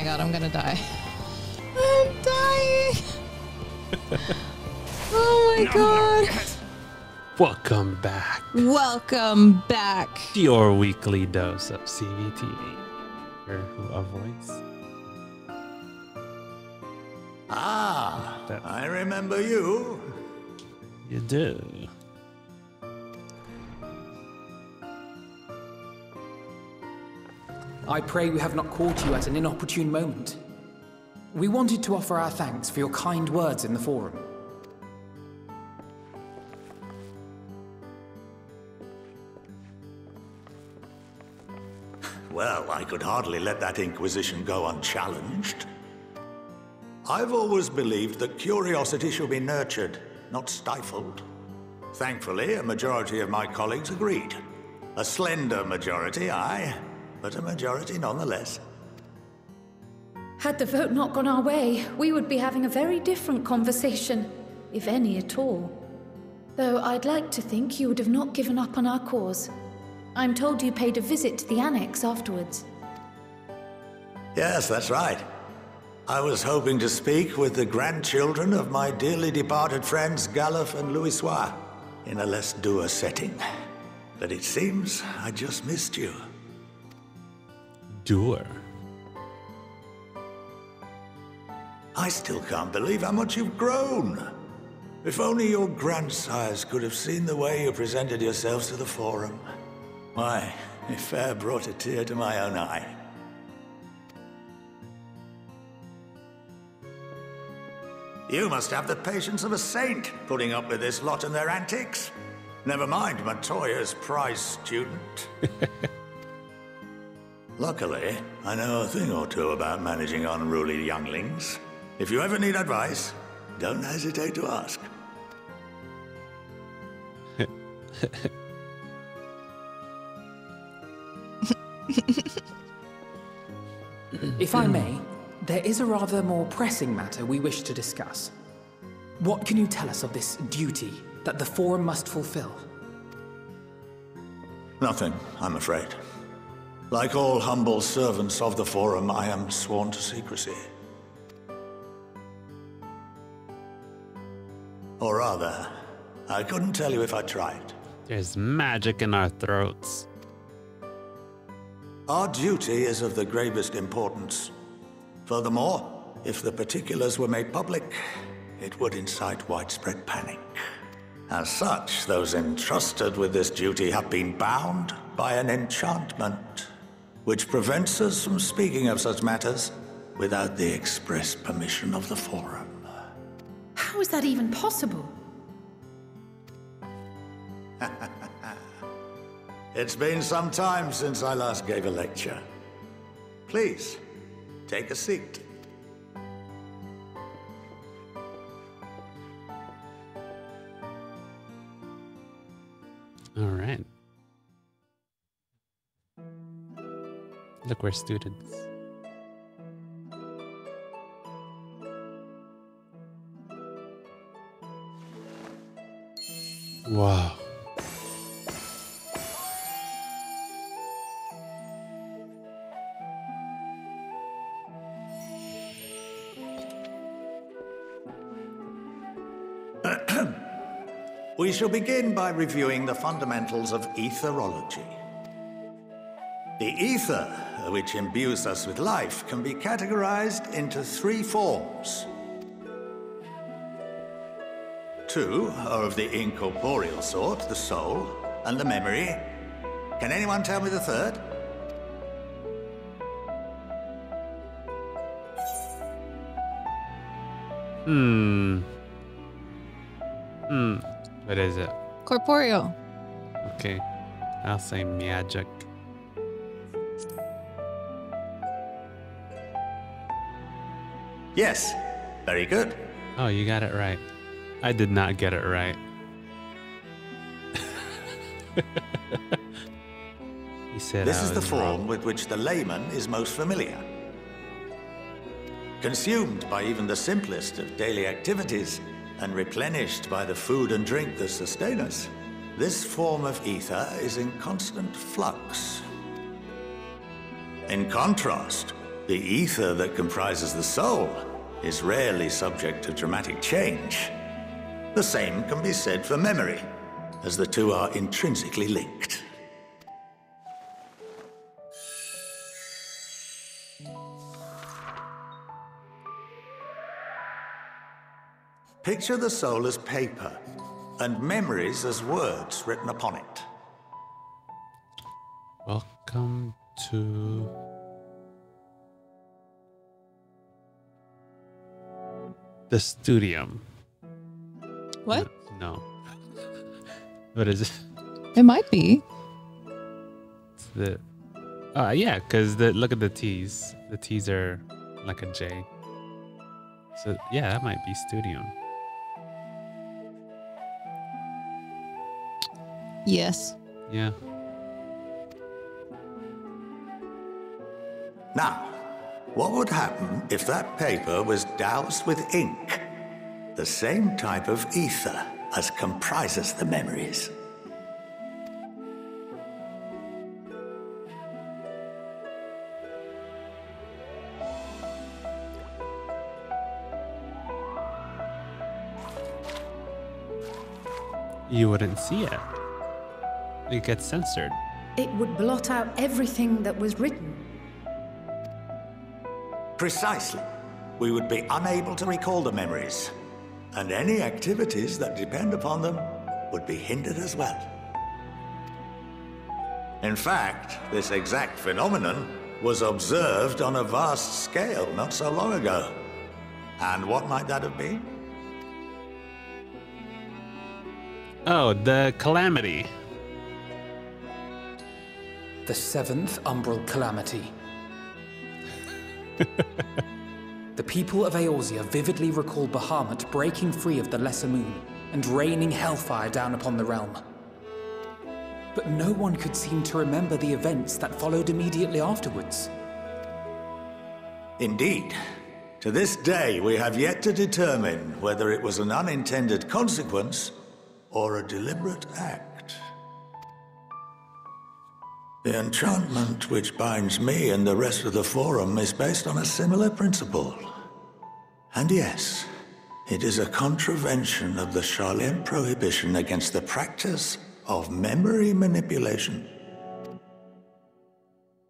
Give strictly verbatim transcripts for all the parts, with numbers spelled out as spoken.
my god, I'm gonna die. I'm dying. Oh my god. Welcome back. Welcome back. To your weekly dose of C V T V. Or a voice. Ah, that's... I remember you. You do. I pray we have not caught you at an inopportune moment. We wanted to offer our thanks for your kind words in the forum. Well, I could hardly let that Inquisition go unchallenged. I've always believed that curiosity should be nurtured, not stifled. Thankfully, a majority of my colleagues agreed. A slender majority, aye. But a majority nonetheless. Had the vote not gone our way, we would be having a very different conversation, if any at all. Though I'd like to think you would have not given up on our cause. I'm told you paid a visit to the Annex afterwards. Yes, that's right. I was hoping to speak with the grandchildren of my dearly departed friends Galuf and Louisoix in a less dour setting. But it seems I just missed you. Doer. I still can't believe how much you've grown. If only your grandsires could have seen the way you presented yourselves to the forum. Why, it fair brought a tear to my own eye. You must have the patience of a saint, putting up with this lot and their antics. Never mind Matoya's prize student. Luckily, I know a thing or two about managing unruly younglings. If you ever need advice, don't hesitate to ask. If I may, there is a rather more pressing matter we wish to discuss. What can you tell us of this duty that the forum must fulfill? Nothing, I'm afraid. Like all humble servants of the forum, I am sworn to secrecy. Or rather, I couldn't tell you if I tried. There's magic in our throats. Our duty is of the gravest importance. Furthermore, if the particulars were made public, it would incite widespread panic. As such, those entrusted with this duty have been bound by an enchantment, which prevents us from speaking of such matters without the express permission of the forum. How is that even possible? It's been some time since I last gave a lecture. Please, take a seat. All right. Look, we're students. Wow. We shall begin by reviewing the fundamentals of etherology. The ether, which imbues us with life, can be categorized into three forms. Two are of the incorporeal sort, the soul and the memory. Can anyone tell me the third? Hmm. Hmm. What is it? Corporeal. Okay. I'll say magic. Yes, very good. Oh, you got it right. I did not get it right. He said this is the form with which the layman is most familiar. Consumed by even the simplest of daily activities and replenished by the food and drink that sustain us, this form of ether is in constant flux. In contrast, The ether that comprises the soul is rarely subject to dramatic change. The same can be said for memory, as the two are intrinsically linked. Picture the soul as paper, and memories as words written upon it. Welcome to... the studium. What? No. What is it? It might be. It's the... Uh, yeah, because the look at the T's. The T's are like a J. So, yeah, that might be studium. Yes. Yeah. Now, what would happen if that paper was doused with ink? The same type of ether as comprises the memories. You wouldn't see it. It gets censored. It would blot out everything that was written. Precisely. We would be unable to recall the memories, and any activities that depend upon them would be hindered as well. In fact, this exact phenomenon was observed on a vast scale not so long ago. And what might that have been? Oh, the Calamity. The seventh Umbral Calamity. The people of Eorzea vividly recall Bahamut breaking free of the Lesser Moon and raining hellfire down upon the realm. But no one could seem to remember the events that followed immediately afterwards. Indeed. To this day, we have yet to determine whether it was an unintended consequence or a deliberate act. The enchantment which binds me and the rest of the Forum is based on a similar principle. And yes, it is a contravention of the Sharlyan prohibition against the practice of memory manipulation.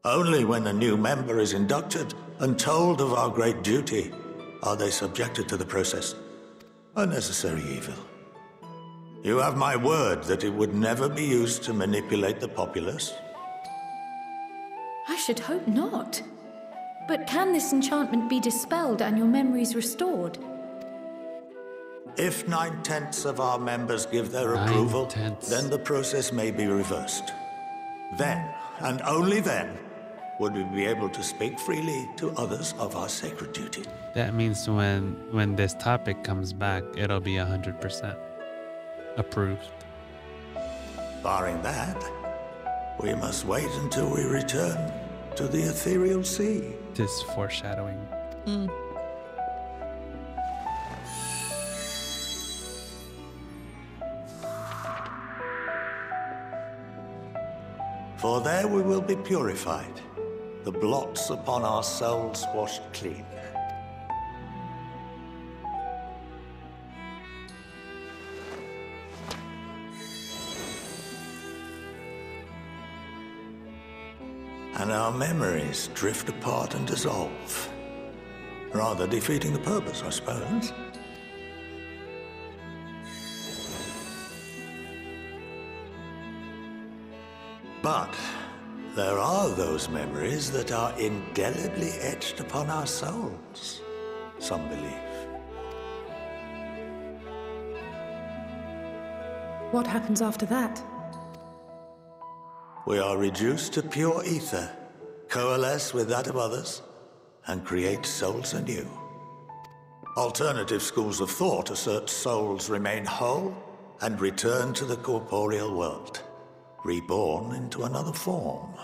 Only when a new member is inducted and told of our great duty are they subjected to the process. A necessary evil. You have my word that it would never be used to manipulate the populace. I should hope not. But can this enchantment be dispelled and your memories restored? If nine-tenths of our members give their nine approval, tenths. then the process may be reversed. Then, and only then, would we be able to speak freely to others of our sacred duty. That means when, when this topic comes back, it'll be one hundred percent approved. Barring that, we must wait until we return to the ethereal sea. This foreshadowing. Mm. For there we will be purified, the blots upon our souls washed clean. And our memories drift apart and dissolve, rather defeating the purpose, I suppose. But there are those memories that are indelibly etched upon our souls, some believe. What happens after that? We are reduced to pure ether, coalesce with that of others, and create souls anew. Alternative schools of thought assert souls remain whole and return to the corporeal world, reborn into another form.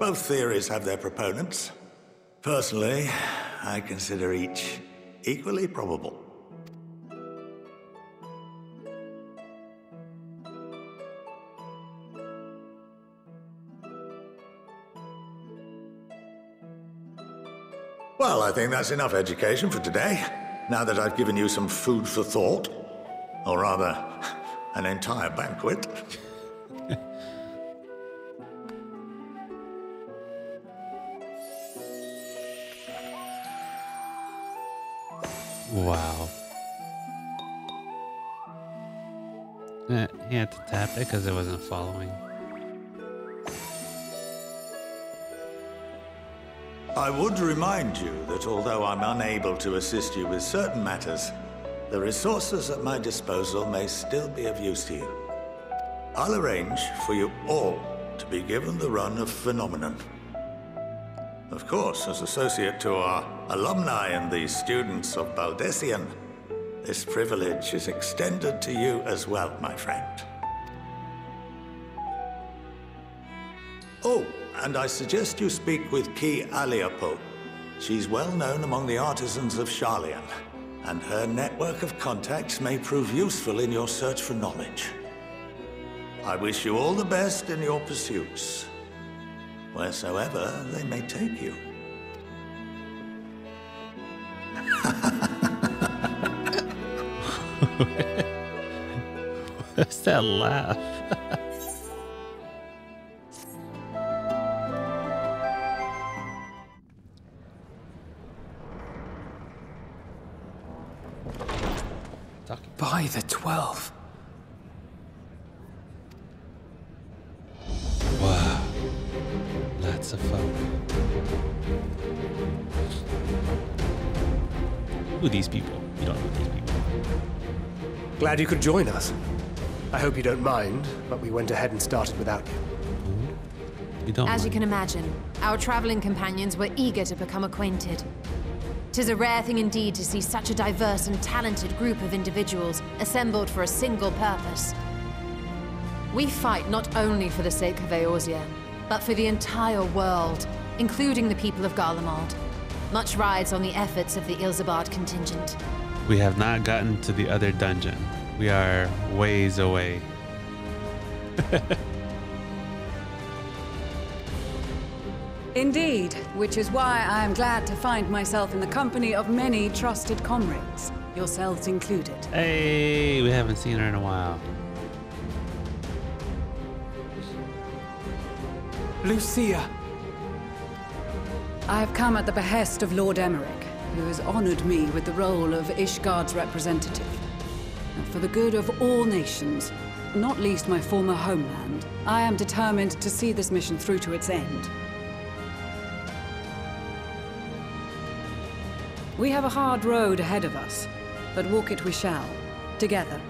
Both theories have their proponents. Personally, I consider each equally probable. Well, I think that's enough education for today, now that I've given you some food for thought. Or rather, an entire banquet. Wow. Uh, he had to tap it because it wasn't following. I would remind you that although I'm unable to assist you with certain matters, the resources at my disposal may still be of use to you. I'll arrange for you all to be given the run of Phenomenon. Of course, as associate to our alumni and the students of Baldessian, this privilege is extended to you as well, my friend. Oh, and I suggest you speak with Ky'aliopo. She's well known among the artisans of Sharlyan, and her network of contacts may prove useful in your search for knowledge. I wish you all the best in your pursuits, wheresoever they may take you. What's that laugh? By the twelve. Wow, lots of fun. Who are these people? You don't know these people. Glad you could join us. I hope you don't mind, but we went ahead and started without you. Mm-hmm. You don't As mind. You can imagine, our traveling companions were eager to become acquainted. 'Tis a rare thing indeed to see such a diverse and talented group of individuals assembled for a single purpose. We fight not only for the sake of Eorzea, but for the entire world, including the people of Garlemald. Much rides on the efforts of the Ilsabard contingent. We have not gotten to the other dungeon. We are ways away. Indeed, which is why I am glad to find myself in the company of many trusted comrades, yourselves included. Hey, we haven't seen her in a while. Lucia. I have come at the behest of Lord Emerick, who has honored me with the role of Ishgard's representative. And for the good of all nations, not least my former homeland, I am determined to see this mission through to its end. We have a hard road ahead of us, but walk it we shall, together.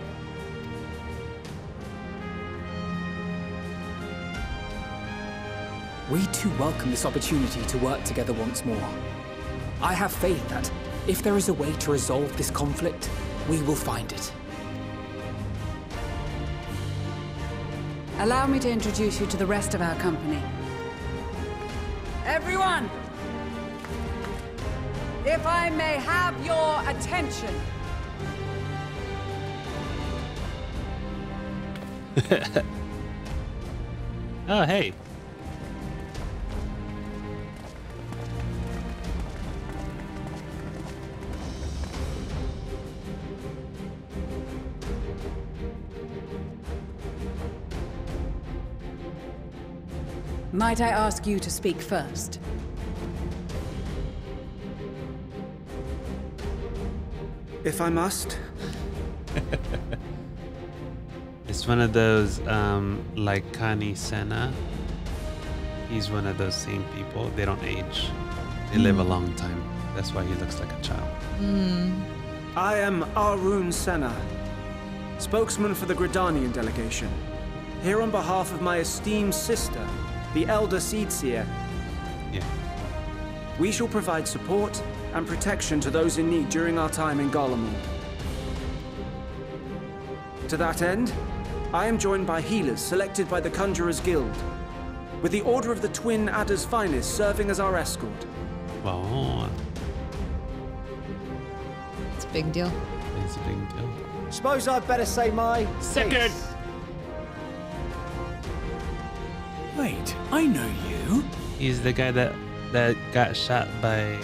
We too welcome this opportunity to work together once more. I have faith that if there is a way to resolve this conflict, we will find it. Allow me to introduce you to the rest of our company. Everyone! If I may have your attention. Oh, hey. Might I ask you to speak first? If I must. It's one of those, um, like Arun Senna. He's one of those same people. They don't age. They mm. live a long time. That's why he looks like a child. Mm. I am Arun Senna, spokesman for the Gridanian delegation. Here on behalf of my esteemed sister, the elder Seedseer. Yeah. We shall provide support and protection to those in need during our time in Garlemald. To that end, I am joined by healers selected by the Conjurer's Guild, with the Order of the Twin Adders Finest serving as our escort. Wow. It's a big deal. It's a big deal. Suppose I'd better say my... Second! Piece. Wait, I know you. He's the guy that, that got shot by...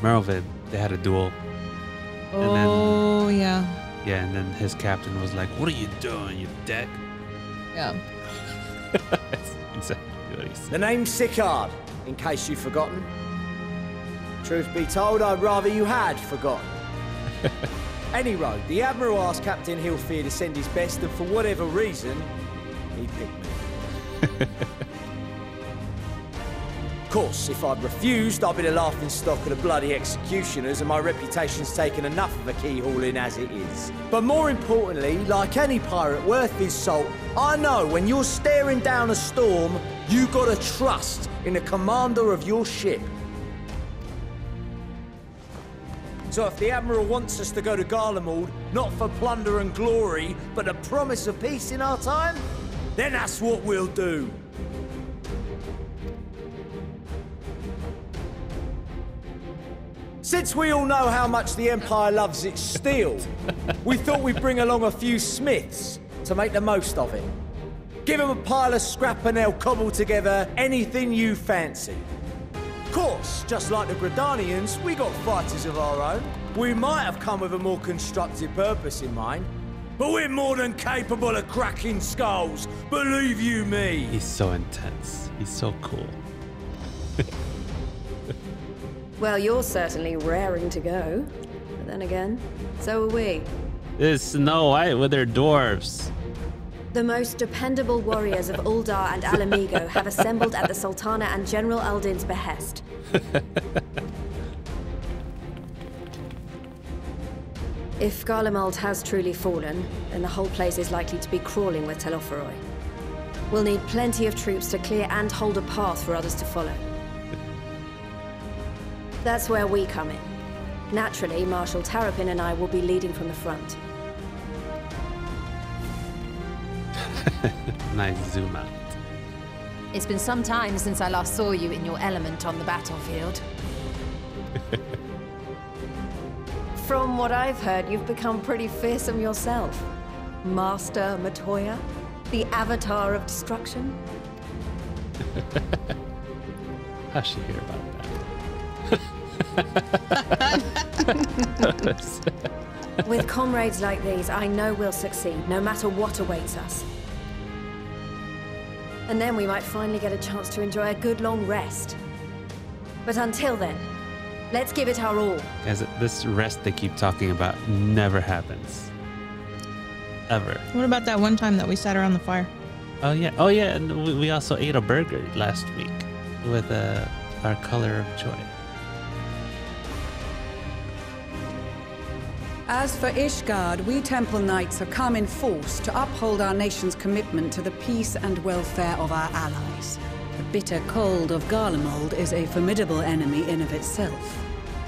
Merlvid, they had a duel. And oh, then, yeah. Yeah, and then his captain was like, what are you doing, you dick? Yeah. That's exactly what he said. The name's Sicard, in case you've forgotten. Truth be told, I'd rather you had forgotten. Anyway, the Admiral asked Captain Hillfear to send his best, and for whatever reason, he picked me. Of course, if I'd refused, I'd be the laughing stock of the bloody executioners, and my reputation's taken enough of a keyhole in as it is. But more importantly, like any pirate worth his salt, I know when you're staring down a storm, you gotta trust in the commander of your ship. So if the Admiral wants us to go to Garlemald, not for plunder and glory, but the promise of peace in our time, then that's what we'll do. Since we all know how much the Empire loves its steel, we thought we'd bring along a few smiths to make the most of it. Give them a pile of scrap and they'll cobble together anything you fancy. Of course, just like the Gridanians, we got fighters of our own. We might have come with a more constructive purpose in mind, but we're more than capable of cracking skulls, believe you me. He's so intense. He's so cool. Well, you're certainly raring to go. But then again, so are we. It's Snow White with their dwarves. The most dependable warriors of Uldar and Alamigo have assembled at the Sultana and General Aldin's behest. If Garlemald has truly fallen, then the whole place is likely to be crawling with Telophoroi. We'll need plenty of troops to clear and hold a path for others to follow. That's where we come in. Naturally, Marshal Tarapin and I will be leading from the front. Nice zoom out. It's been some time since I last saw you in your element on the battlefield. From what I've heard, you've become pretty fearsome yourself. Master Matoya, the avatar of destruction. How'd she hear about that? With comrades like these, I know we'll succeed, no matter what awaits us. And then we might finally get a chance to enjoy a good long rest. But until then, let's give it our all. As this rest they keep talking about never happens. Ever. What about that one time that we sat around the fire? Oh yeah, oh yeah, and we also ate a burger last week with uh, our color of joy. As for Ishgard, we Temple Knights have come in force to uphold our nation's commitment to the peace and welfare of our allies. The bitter cold of Garlemald is a formidable enemy in of itself.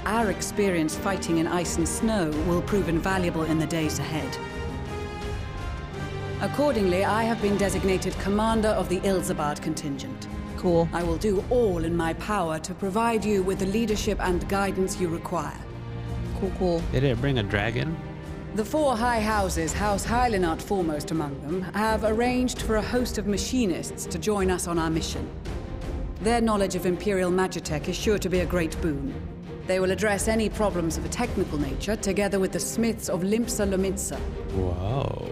Our experience fighting in ice and snow will prove invaluable in the days ahead. Accordingly, I have been designated commander of the Ilsabard contingent. Cool. I will do all in my power to provide you with the leadership and guidance you require. Cool, cool. They didn't bring a dragon? The four high houses, House Hylenart foremost among them, have arranged for a host of machinists to join us on our mission. Their knowledge of Imperial Magitek is sure to be a great boon. They will address any problems of a technical nature, together with the smiths of Limpsa Lomitsa. Wow.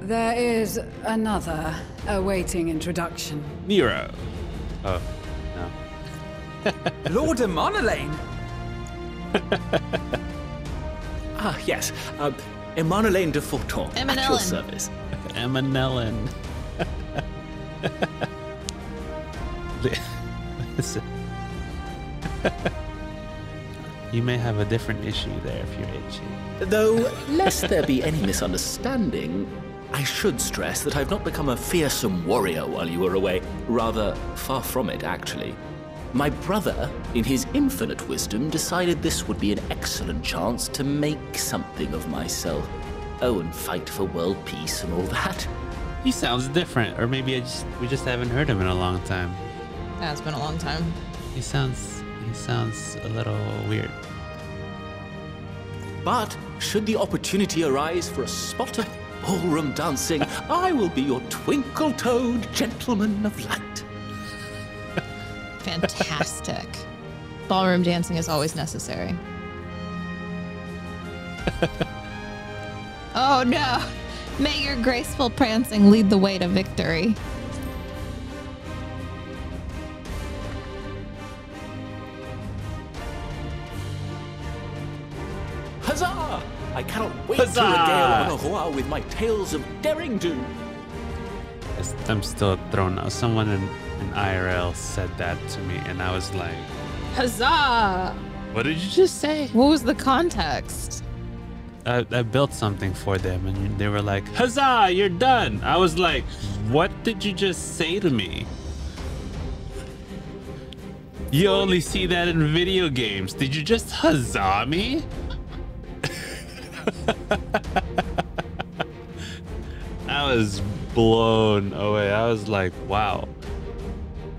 There is another awaiting introduction. Nero. Oh, no. Lord of Monolane. Ah, yes. Um, Emanelan de Forton. Emanelan. At your service. Emanelan. Listen. You may have a different issue there if you're itchy. Though, lest there be any misunderstanding, I should stress that I've not become a fearsome warrior while you were away. Rather, far from it, actually. My brother, in his infinite wisdom, decided this would be an excellent chance to make something of myself. Oh, and fight for world peace and all that. He sounds different, or maybe I just, we just haven't heard him in a long time. Yeah, it's been a long time. He sounds, he sounds a little weird. But should the opportunity arise for a spot of ballroom dancing, I will be your twinkle-toed gentleman of light. Fantastic. Ballroom dancing is always necessary. Oh no! May your graceful prancing lead the way to victory. Huzzah! I cannot wait Huzzah! to regale Eorzea with my tales of daring do. I'm still thrown out. Someone in, in I R L said that to me, and I was like, "Huzzah!" What did you just say? What was the context? I, I built something for them, and they were like, "Huzzah! You're done." I was like, "What did you just say to me?" You only see that in video games. Did you just huzzah me? I was blown away. I was like, wow,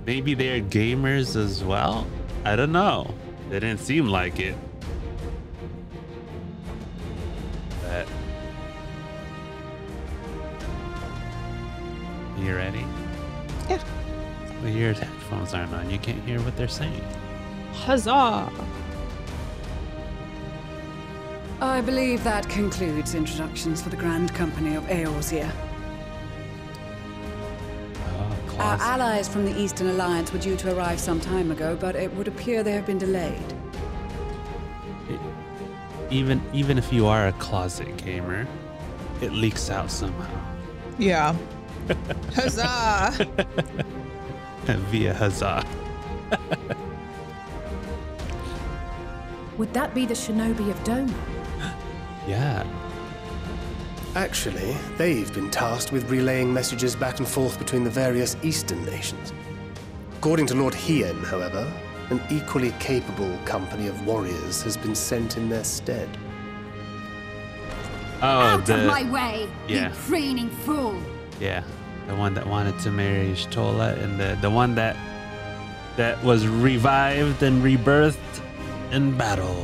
maybe they're gamers as well. I don't know. They didn't seem like it. But you ready? Yeah. Well, your headphones aren't on. You can't hear what they're saying. Huzzah! I believe that concludes introductions for the Grand Company of Eorzea. Oh, our allies from the Eastern Alliance were due to arrive some time ago, but it would appear they have been delayed. It, even even if you are a closet gamer, it leaks out somehow. Yeah. Huzzah! Via huzzah. Would that be the Shinobi of Doma? Yeah. Actually, they've been tasked with relaying messages back and forth between the various eastern nations. According to Lord Hien, however, an equally capable company of warriors has been sent in their stead. Oh, Out the... of my way, yeah. you preening fool! Yeah, the one that wanted to marry Y'shtola, and the, the one that that was revived and rebirthed in battle.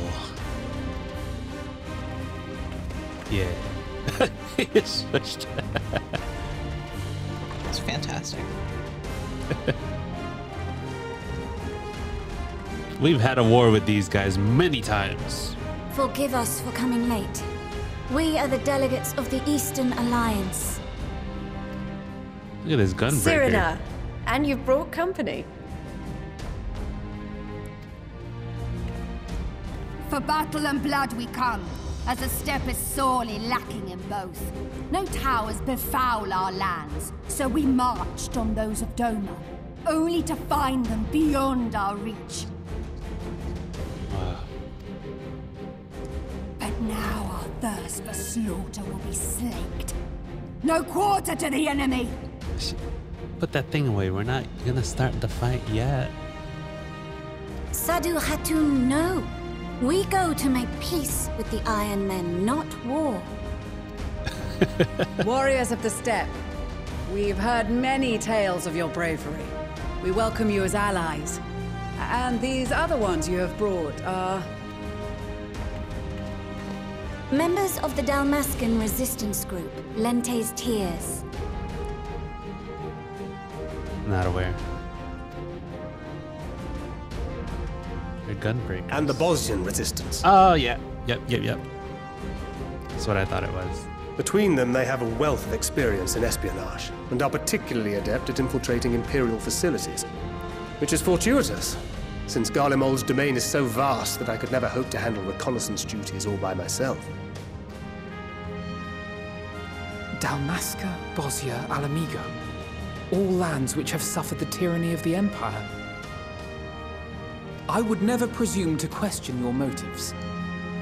Yeah. It's fantastic. We've had a war with these guys many times. Forgive us for coming late. We are the delegates of the Eastern Alliance. Look at this gunbreaker. Cyrena, and you've brought company. For battle and blood we come. As a step is sorely lacking in both. No towers befoul our lands, so we marched on those of Doma, only to find them beyond our reach. Wow. But now our thirst for slaughter will be slaked. No quarter to the enemy! Put that thing away, we're not gonna start the fight yet. Sadu Hatun, no! We go to make peace with the Iron Men, not war. Warriors of the Steppe, we've heard many tales of your bravery. We welcome you as allies. And these other ones you have brought are... members of the Dalmascan resistance group, Lente's Tears. Not aware. Gunbreakers. And the Baldessian resistance. Oh, yeah. Yep, yep, yep. That's what I thought it was. Between them, they have a wealth of experience in espionage and are particularly adept at infiltrating Imperial facilities, which is fortuitous, since Garlemald's domain is so vast that I could never hope to handle reconnaissance duties all by myself. Dalmasca, Bosnia, Alamigo. All lands which have suffered the tyranny of the Empire. I would never presume to question your motives.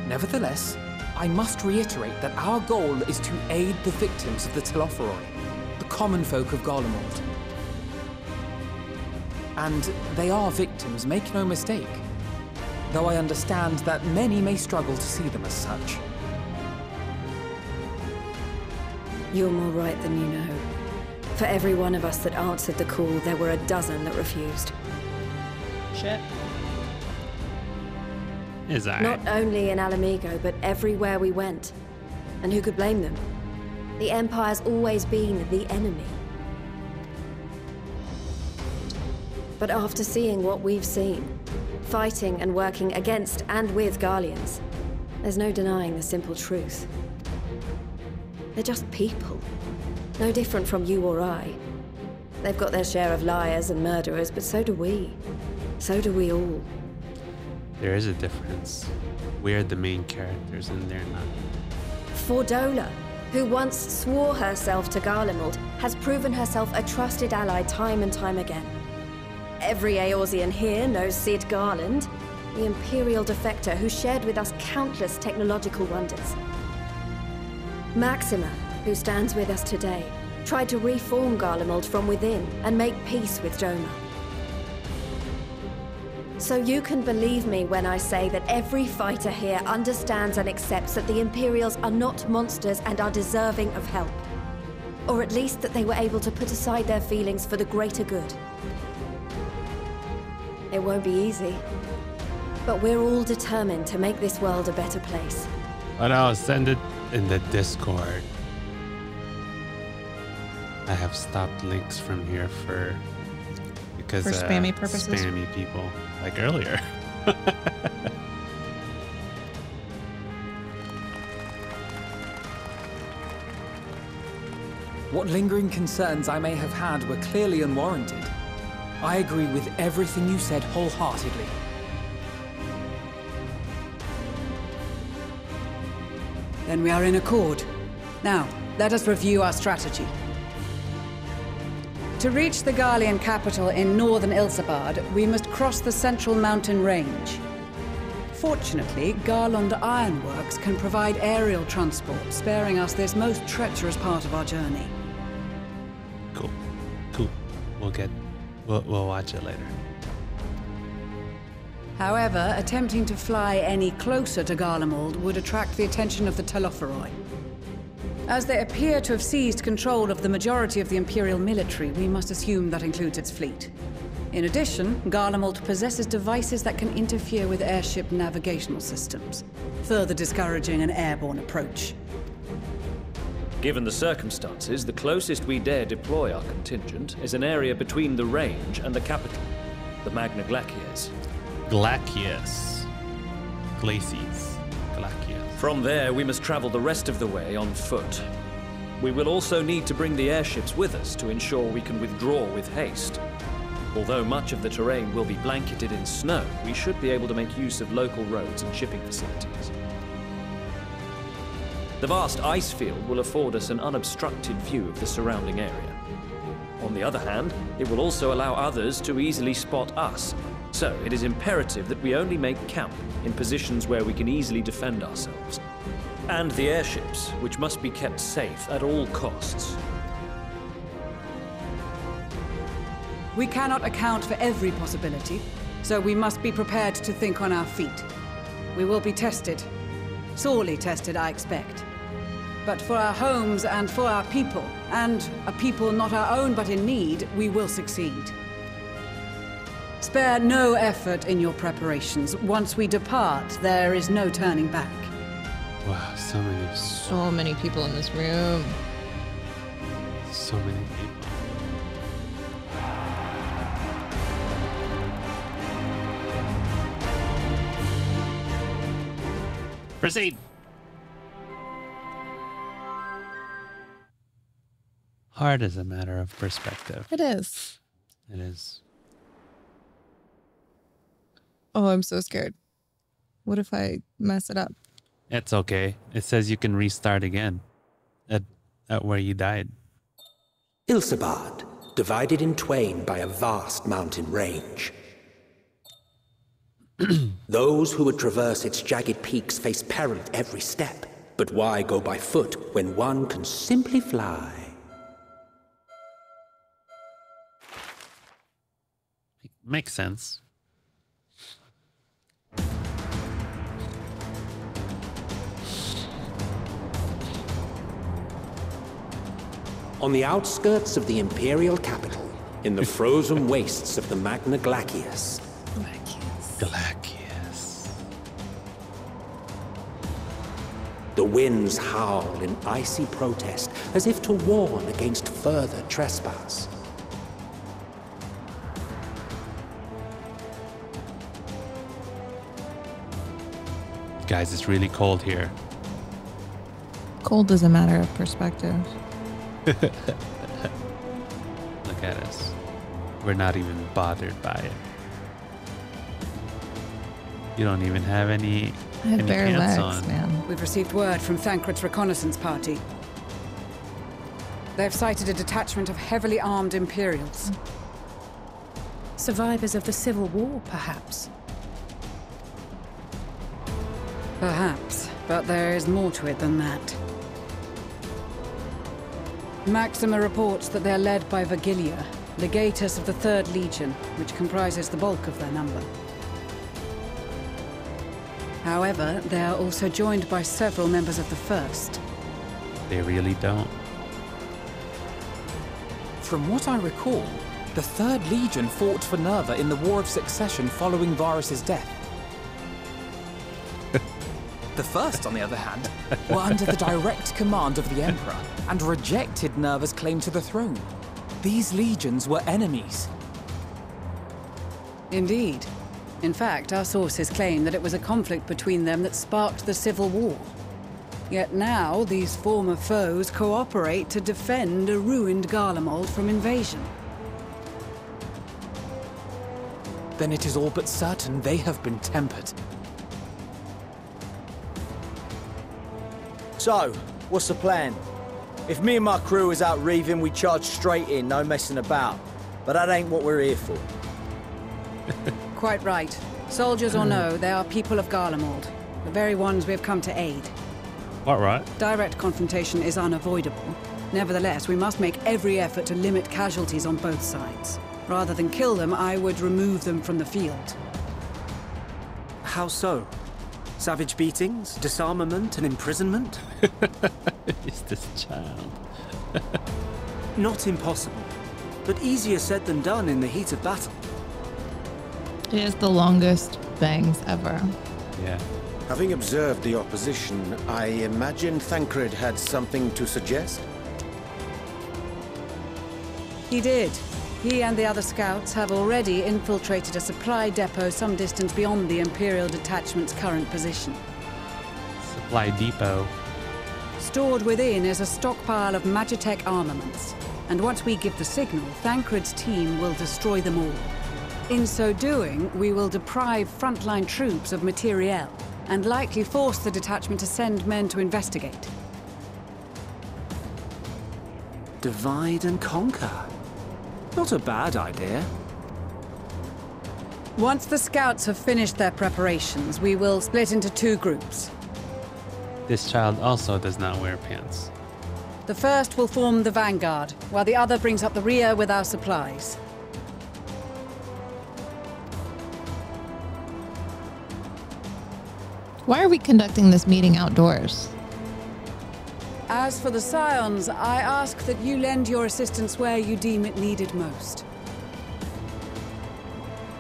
Nevertheless, I must reiterate that our goal is to aid the victims of the Telophoroi, the common folk of Garlemald. And they are victims, make no mistake, though I understand that many may struggle to see them as such. You're more right than you know. For every one of us that answered the call, there were a dozen that refused. Shit. Is that not only in Alamigo, but everywhere we went. And who could blame them? The Empire's always been the enemy. But after seeing what we've seen, fighting and working against and with Garlians, there's no denying the simple truth. They're just people, no different from you or I. They've got their share of liars and murderers, but so do we. So do we all. There is a difference. We're the main characters and they're not. Fordola, who once swore herself to Garlemald, has proven herself a trusted ally time and time again. Every Eorzean here knows Cid Garland, the Imperial defector who shared with us countless technological wonders. Maxima, who stands with us today, tried to reform Garlemald from within and make peace with Doma. So you can believe me when I say that every fighter here understands and accepts that the Imperials are not monsters and are deserving of help. Or at least that they were able to put aside their feelings for the greater good. It won't be easy, but we're all determined to make this world a better place. But I'll send it in the Discord. I have stopped links from here for because for spammy uh, purposes, spammy people like earlier. What lingering concerns I may have had were clearly unwarranted. I agree with everything you said wholeheartedly. Then we are in accord. Now, let us review our strategy. To reach the Garlean capital in northern Ilsabard, we must cross the central mountain range. Fortunately, Garland Ironworks can provide aerial transport, sparing us this most treacherous part of our journey. Cool. Cool. We'll get... We'll, we'll watch it later. However, attempting to fly any closer to Garlemald would attract the attention of the Telophoroi. As they appear to have seized control of the majority of the Imperial military, we must assume that includes its fleet. In addition, Garlemald possesses devices that can interfere with airship navigational systems, further discouraging an airborne approach. Given the circumstances, the closest we dare deploy our contingent is an area between the range and the capital, the Magna Glacies. Glacies. Glacies. Glacies. From there, we must travel the rest of the way on foot. We will also need to bring the airships with us to ensure we can withdraw with haste. Although much of the terrain will be blanketed in snow, we should be able to make use of local roads and shipping facilities. The vast ice field will afford us an unobstructed view of the surrounding area. On the other hand, it will also allow others to easily spot us, so it is imperative that we only make camp in positions where we can easily defend ourselves. And the airships, which must be kept safe at all costs. We cannot account for every possibility, so we must be prepared to think on our feet. We will be tested. Sorely tested, I expect. But for our homes and for our people, and a people not our own but in need, we will succeed. Spare no effort in your preparations. Once we depart, there is no turning back. Wow, so many... So many people in this room. So many people. Proceed. Hard is a matter of perspective. It is. It is. Oh, I'm so scared. What if I mess it up? It's okay. It says you can restart again at, at where you died. Ilsabard, divided in twain by a vast mountain range. Those who would traverse its jagged peaks face peril at every step. But why go by foot when one can simply fly? Makes sense. On the outskirts of the Imperial capital, in the frozen wastes of the Magna Glacies. Glacies. Glacies. The winds howl in icy protest, as if to warn against further trespass. Guys, it's really cold here. Cold is a matter of perspective. Look at us. We're not even bothered by it. You don't even have any, I have any bare pants legs, on. Man. We've received word from Thancred's reconnaissance party. They've sighted a detachment of heavily armed Imperials. Survivors of the Civil War, perhaps? Perhaps, but there is more to it than that. Maxima reports that they're led by Virgilia, Legatus of the Third Legion, which comprises the bulk of their number. However, they are also joined by several members of the First. They really don't. From what I recall, the Third Legion fought for Nerva in the War of Succession following Varus's death. The First, on the other hand, were under the direct command of the Emperor and rejected Nerva's claim to the throne. These legions were enemies. Indeed. In fact, our sources claim that it was a conflict between them that sparked the Civil War. Yet now, these former foes cooperate to defend a ruined Garlemald from invasion. Then it is all but certain they have been tempered. So, what's the plan? If me and my crew is out reaving, we charge straight in, no messing about. But that ain't what we're here for. Quite right. Soldiers or no, they are people of Garlemald. The very ones we have come to aid. All right. Direct confrontation is unavoidable. Nevertheless, we must make every effort to limit casualties on both sides. Rather than kill them, I would remove them from the field. How so? Savage beatings, disarmament, and imprisonment? It's this child. Not impossible, but easier said than done in the heat of battle. It is the longest bangs ever. Yeah. Having observed the opposition, I imagine Thancred had something to suggest? He did. He and the other scouts have already infiltrated a supply depot some distance beyond the Imperial detachment's current position. Supply depot? Stored within is a stockpile of Magitek armaments, and once we give the signal, Thancred's team will destroy them all. In so doing, we will deprive frontline troops of materiel, and likely force the detachment to send men to investigate. Divide and conquer. Not a bad idea. Once the scouts have finished their preparations, we will split into two groups. This child also does not wear pants. The first will form the vanguard, while the other brings up the rear with our supplies. Why are we conducting this meeting outdoors? As for the Scions, I ask that you lend your assistance where you deem it needed most.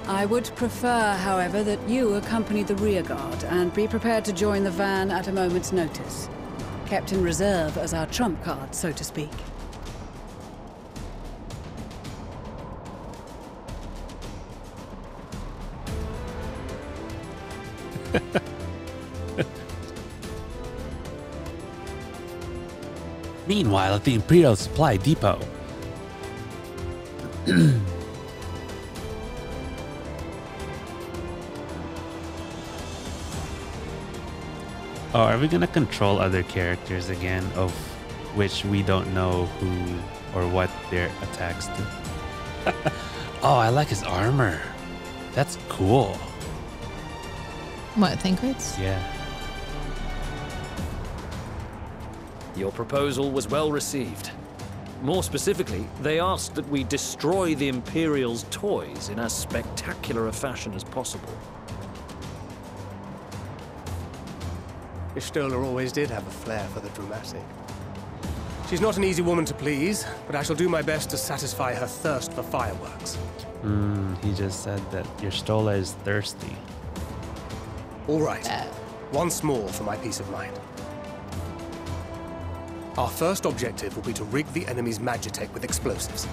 I would prefer, however, that you accompany the rearguard and be prepared to join the van at a moment's notice, kept in reserve as our trump card, so to speak. Meanwhile, at the Imperial Supply Depot. Oh, are we gonna control other characters again, of which we don't know who or what their attacks do? Oh, I like his armor. That's cool. What, Thancred's? Yeah. Your proposal was well received. More specifically, they asked that we destroy the Imperial's toys in as spectacular a fashion as possible. Y'shtola always did have a flair for the dramatic. She's not an easy woman to please, but I shall do my best to satisfy her thirst for fireworks. Mm, he just said that Y'shtola is thirsty. All right. Once more for my peace of mind. Our first objective will be to rig the enemy's Magitek with explosives.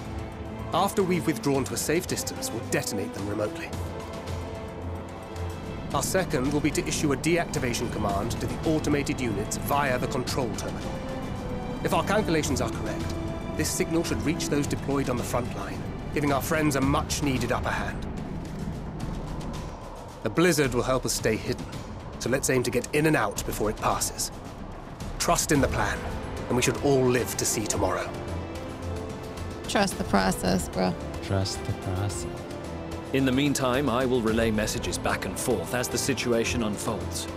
After we've withdrawn to a safe distance, we'll detonate them remotely. Our second will be to issue a deactivation command to the automated units via the control terminal. If our calculations are correct, this signal should reach those deployed on the front line, giving our friends a much-needed upper hand. The blizzard will help us stay hidden, so let's aim to get in and out before it passes. Trust in the plan, and we should all live to see tomorrow. Trust the process, bro. Trust the process. In the meantime, I will relay messages back and forth as the situation unfolds.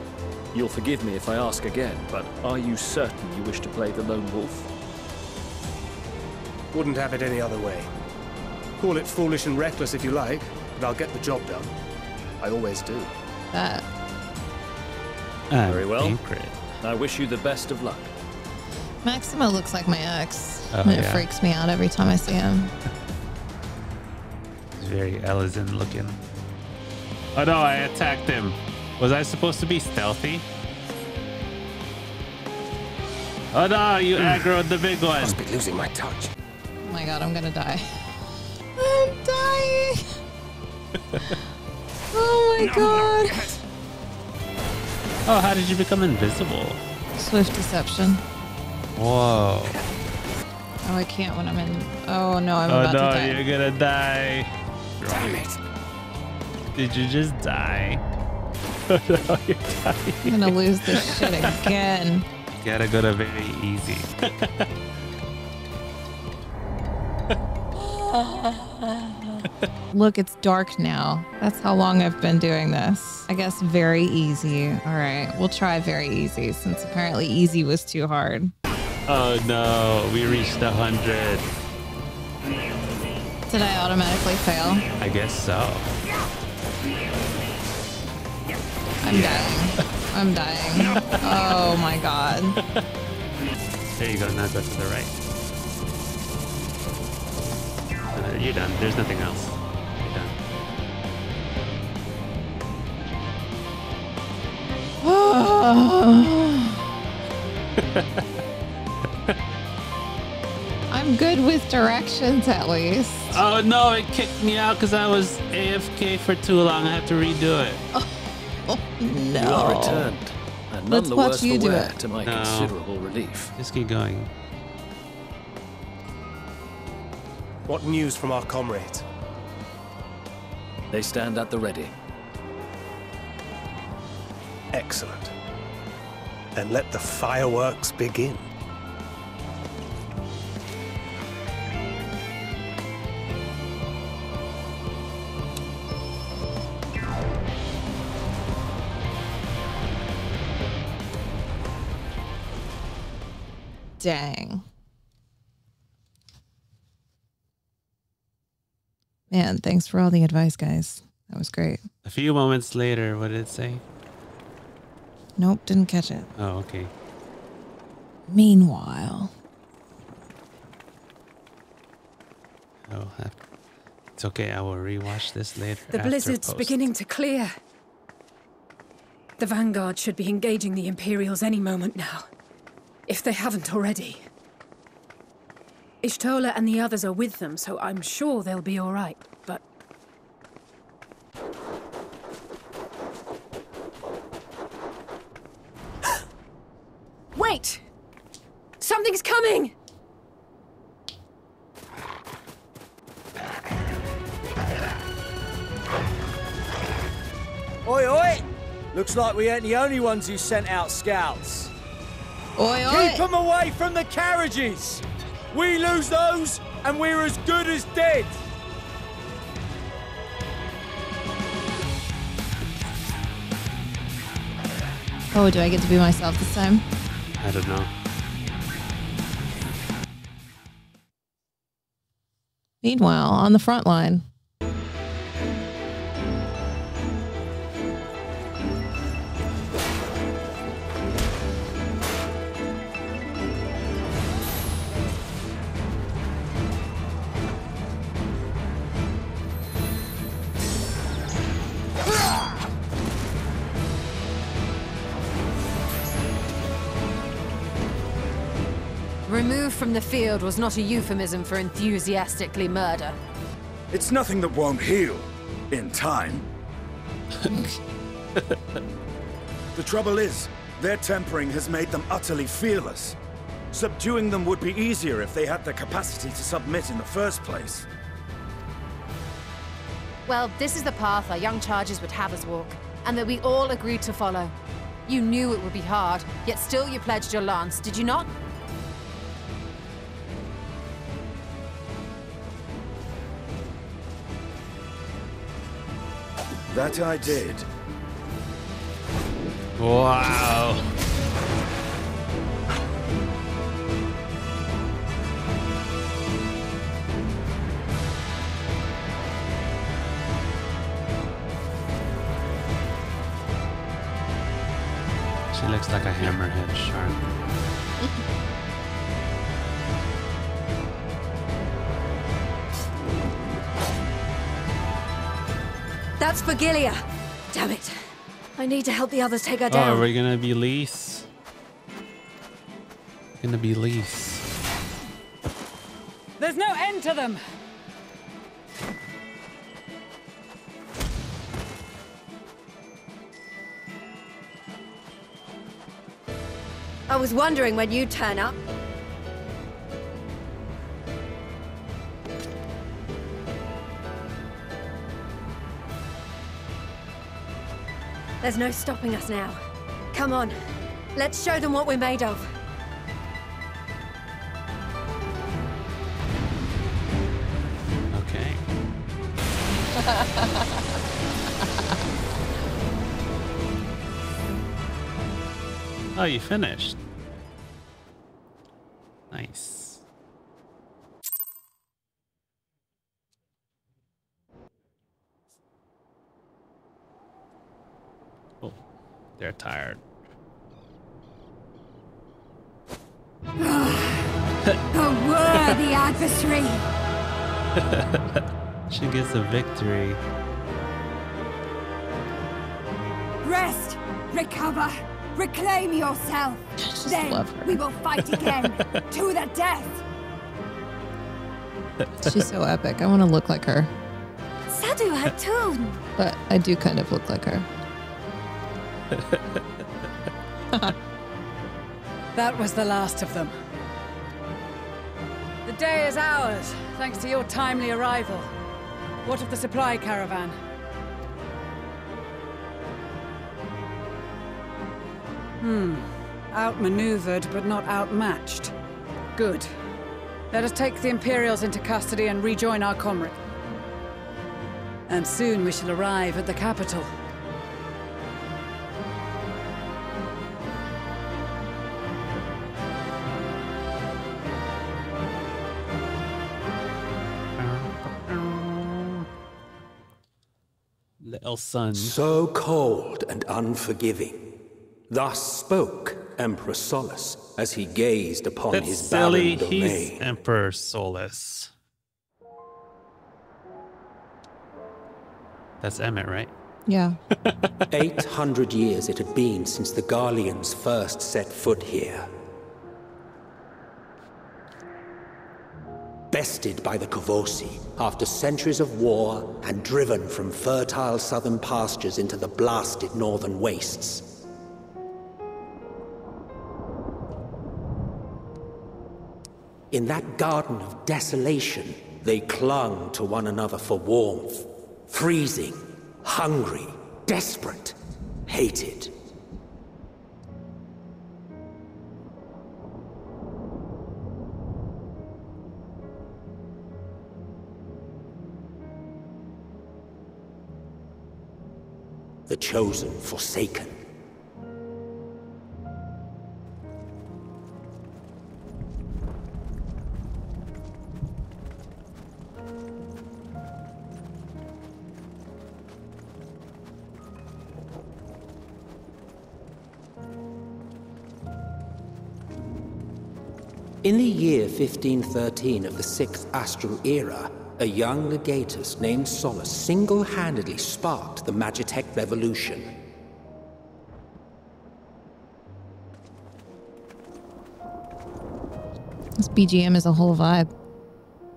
You'll forgive me if I ask again, but are you certain you wish to play the lone wolf? Wouldn't have it any other way. Call it foolish and reckless if you like, but I'll get the job done. I always do. That. I'm Very well. Angry. I wish you the best of luck. Maxima looks like my ex. Oh, and yeah. It freaks me out every time I see him. He's very elegant looking. Oh no, I attacked him. Was I supposed to be stealthy? Oh no, you aggroed the big one. I must be losing my touch. Oh my god, I'm gonna die. I'm dying. Oh my no, god. No, oh, how did you become invisible? Swift deception. Whoa. Oh, I can't when I'm in. Oh no, I'm oh, about no, to die. Oh no, you're gonna die. Damn it. Did you just die? Oh no, you're dying. I'm gonna lose this shit again. You gotta go to very easy. Look, it's dark now. That's how long I've been doing this. I guess very easy. All right, we'll try very easy since apparently easy was too hard. Oh no, we reached a hundred. Did I automatically fail? I guess so. I'm yeah. dying. I'm dying. Oh my god. There you go. Now go to the right. Uh, you're done. There's nothing else. You're done. Oh. I'm good with directions at least. Oh no! It kicked me out because I was A F K for too long. I have to redo it. Oh. Oh, no. You are returned, and none the worse for wear, to my no. considerable relief. Just keep going. What news from our comrades? They stand at the ready. Excellent. Then let the fireworks begin. Dang. Man, thanks for all the advice, guys. That was great. A few moments later, what did it say? Nope, didn't catch it. Oh, okay. Meanwhile. Oh, it's okay. I will rewatch this later. The blizzard's post. beginning to clear. The Vanguard should be engaging the Imperials any moment now. If they haven't already. Y'shtola and the others are with them, so I'm sure they'll be all right, but... Wait! Something's coming! Oi, oi! Looks like we ain't the only ones who sent out scouts. Oi, oi. Keep them away from the carriages! We lose those, and we're as good as dead! Oh, do I get to be myself this time? I don't know. Meanwhile, on the front line... From the field was not a euphemism for enthusiastically murder. It's nothing that won't heal in time. The trouble is, their tempering has made them utterly fearless. Subduing them would be easier if they had the capacity to submit in the first place. Well, this is the path our young charges would have us walk, and that we all agreed to follow. You knew it would be hard, yet still you pledged your lance, did you not? That I did. Wow. She looks like a hammerhead shark. That's for Gilia. Damn it. I need to help the others take her down. Oh, we're gonna be Lise. We're gonna be Lise. There's no end to them. I was wondering when you'd turn up. There's no stopping us now. Come on, let's show them what we're made of. Okay. Oh, you finished. Nice. They're tired. A worthy adversary. She gets a victory. Rest, recover, reclaim yourself. Just then love her. We will fight again to the death. She's so epic. I want to look like her. Sadu Hatun. But I do kind of look like her. That was the last of them. The day is ours, thanks to your timely arrival. What of the supply caravan? Hmm. Outmaneuvered, but not outmatched. Good. Let us take the Imperials into custody and rejoin our comrade. And soon we shall arrive at the capital. Son. So cold and unforgiving. Thus spoke Emperor Solus as he gazed upon That's his barren domain. He's Emperor Solus. That's Emmet, right? Yeah. Eight hundred years it had been since the Garleans first set foot here. Bested by the Corvosi after centuries of war and driven from fertile southern pastures into the blasted northern wastes. In that garden of desolation, they clung to one another for warmth, freezing, hungry, desperate, hated. The chosen forsaken. In the year fifteen thirteen of the sixth Astral Era, a young Legatus named Solus single-handedly sparked the Magitek revolution. This B G M is a whole vibe.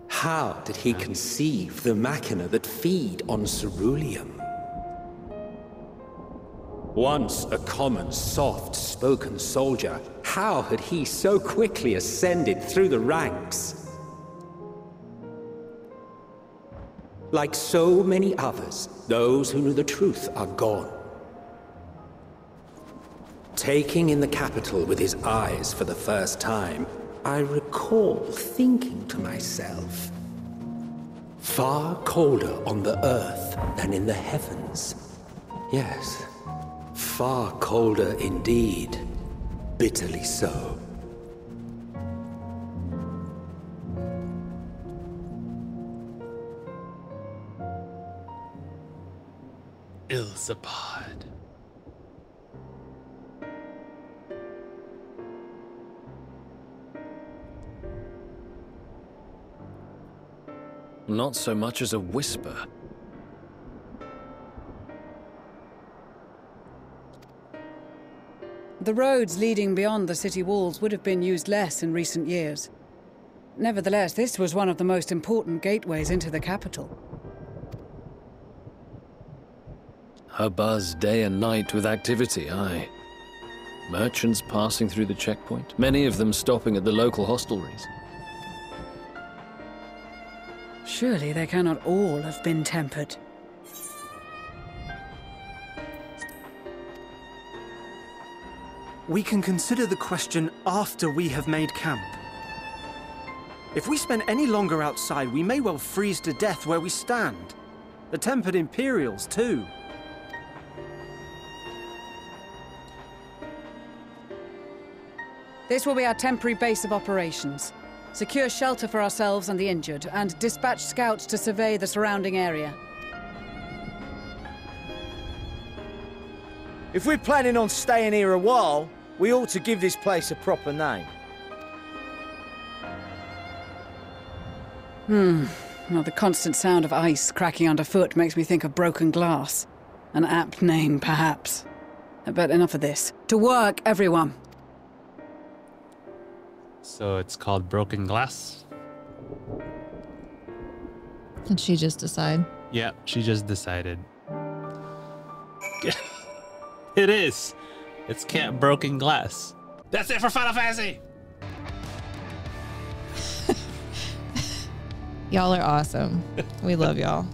How did he conceive the machina that feed on ceruleum? Once a common, soft-spoken soldier, how had he so quickly ascended through the ranks? Like so many others, those who knew the truth are gone. Taking in the capital with his eyes for the first time, I recall thinking to myself, far colder on the earth than in the heavens. Yes, far colder indeed, bitterly so. Ilsabard. Not so much as a whisper. The roads leading beyond the city walls would have been used less in recent years. Nevertheless, this was one of the most important gateways into the capital. Her buzz day and night with activity, aye. Merchants passing through the checkpoint, many of them stopping at the local hostelries. Surely they cannot all have been tempered. We can consider the question after we have made camp. If we spend any longer outside, we may well freeze to death where we stand. The tempered Imperials, too. This will be our temporary base of operations. Secure shelter for ourselves and the injured, and dispatch scouts to survey the surrounding area. If we're planning on staying here a while, we ought to give this place a proper name. Hmm. Well, the constant sound of ice cracking underfoot makes me think of broken glass. An apt name, perhaps. But enough of this. To work, everyone! So it's called Broken Glass? Did she just decide? Yeah, she just decided. It is! It's Camp Broken Glass. That's it for Final Fantasy! Y'all are awesome. We love y'all.